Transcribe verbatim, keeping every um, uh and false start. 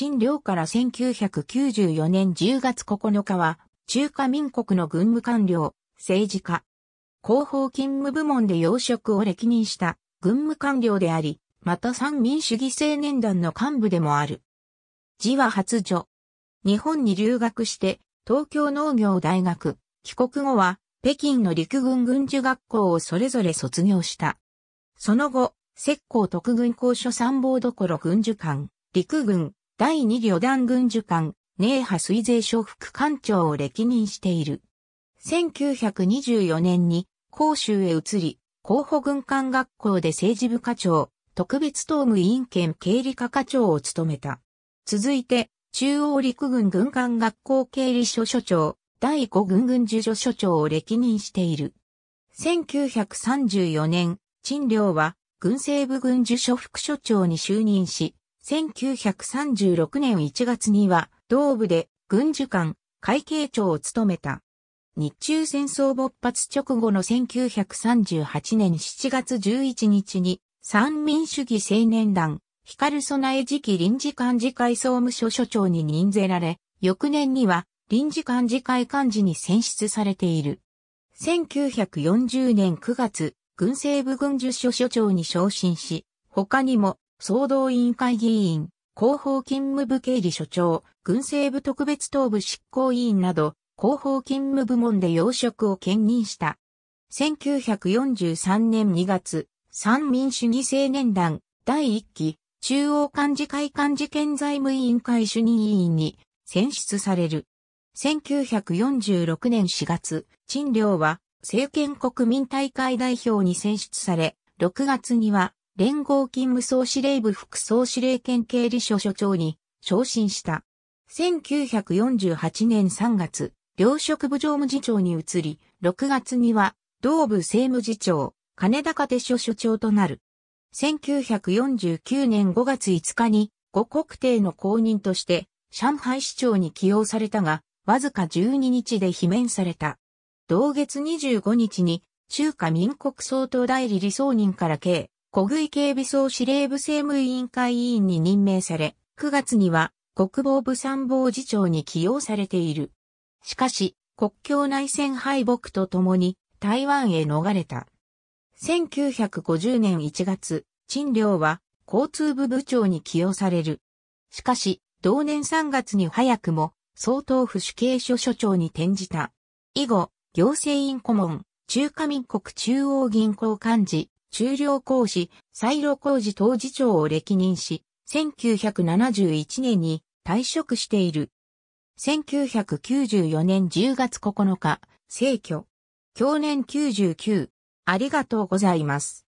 陳亮からせんきゅうひゃくきゅうじゅうよねんじゅうがつここのかは、中華民国の軍務官僚、政治家。広報勤務部門で要職を歴任した軍務官僚であり、また三民主義青年団の幹部でもある。字は初女。日本に留学して、東京農業大学、帰国後は、北京の陸軍軍需学校をそれぞれ卒業した。その後、浙江特軍高所参謀所軍需官、陸軍、第二旅団軍需官、寧波水税所副官長を歴任している。せんきゅうひゃくにじゅうよねんに広州へ移り、広報軍官学校で政治部課長、特別党務委員兼経理課課長を務めた。続いて、中央陸軍軍官学校経理所所長、だいご軍軍需所所長を歴任している。せんきゅうひゃくさんじゅうよねん、陳亮は軍政部軍需所副所長に就任し、せんきゅうひゃくさんじゅうろくねんいちがつには、同部で軍需官、会計長を務めた。日中戦争勃発直後のせんきゅうひゃくさんじゅうはちねんしちがつじゅういちにちに、三民主義青年団、光備え次期臨時幹事会総務所所長に任ぜられ、翌年には臨時幹事会幹事に選出されている。せんきゅうひゃくよんじゅうねんくがつ、軍政部軍需所所長に昇進し、他にも、総動員会議員、広報勤務部経理所長、軍政部特別党部執行委員など、広報勤務部門で要職を兼任した。せんきゅうひゃくよんじゅうさんねんにがつ、三民主義青年団、だいいっ期、中央幹事会幹事兼財務委員会主任委員に選出される。せんきゅうひゃくよんじゅうろくねんしがつ、陳亮は政権国民大会代表に選出され、ろくがつには連合勤務総司令部副総司令兼経理所所長に昇進した。せんきゅうひゃくよんじゅうはちねんさんがつ、糧食部常務次長に移り、ろくがつには同部政務次長、金高手所所長となる。せんきゅうひゃくよんじゅうきゅうねんごがついつかに呉国帝の公認として上海市長に起用されたが、わずかじゅうににちで罷免された。同月にじゅうごにちに中華民国総統代理李相人から計湖杭警備総司令部政務委員会委員に任命され、くがつには国防部参謀次長に起用されている。しかし、国共内戦敗北とともに台湾へ逃れた。せんきゅうひゃくごじゅうねんいちがつ、陳亮は交通部部長に起用される。しかし、同年さんがつに早くも総統府主計所所長に転じた。以後、行政院顧問、中華民国中央銀行幹事、中糧公使、西路公事等次長を歴任し、せんきゅうひゃくななじゅういちねんに退職している。せんきゅうひゃくきゅうじゅうよねんじゅうがつここのか、逝去。享年きゅうじゅうきゅう。ありがとうございます。